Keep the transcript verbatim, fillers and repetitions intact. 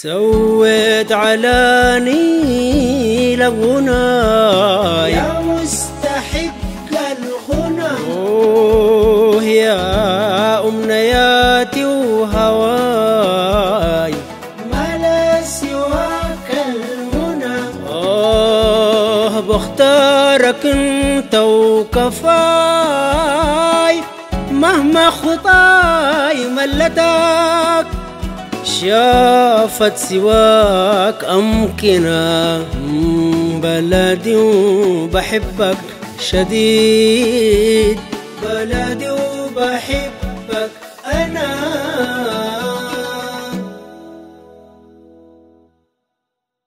سويت على نيل غناي يا مستحق الغنى، أوه يا أمنياتي وهواي ما لا سواك المنى، آه بختارك انت وكفاي مهما خطاي ملتك شافت سواك أمكنة. بلدي وبحبك شديد، بلدي وبحبك.